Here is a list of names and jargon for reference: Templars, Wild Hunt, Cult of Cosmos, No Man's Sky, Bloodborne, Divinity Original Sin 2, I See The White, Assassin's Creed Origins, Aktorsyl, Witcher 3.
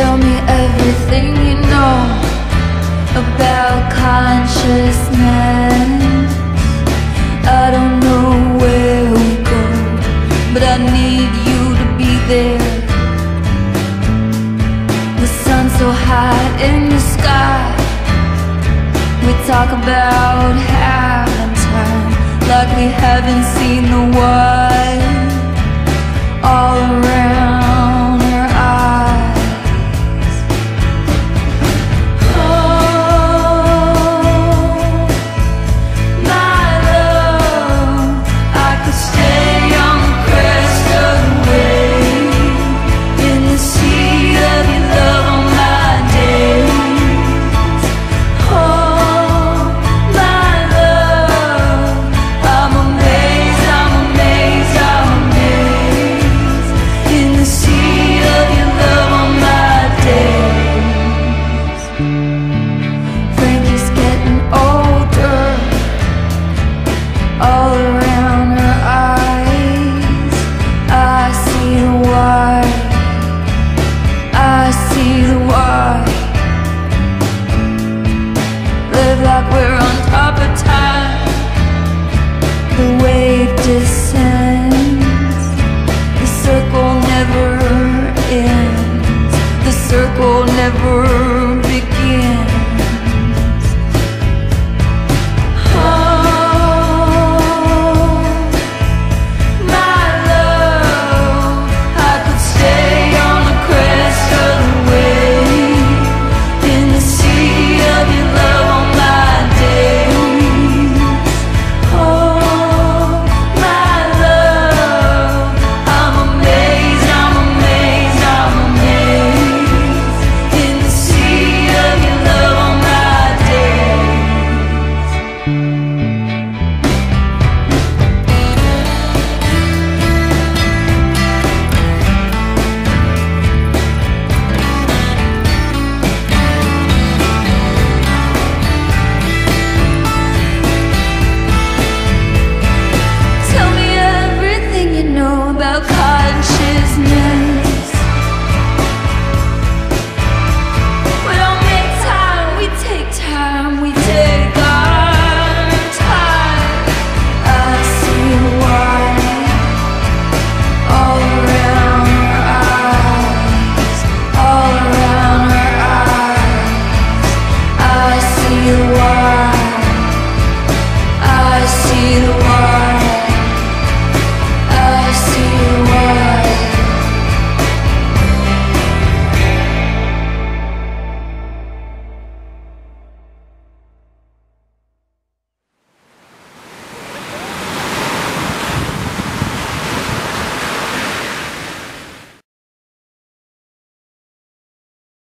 Tell me everything you know about consciousness. I don't know where we go, but I need you to be there. The sun's so high in the sky. We talk about having time like we haven't seen the white all around.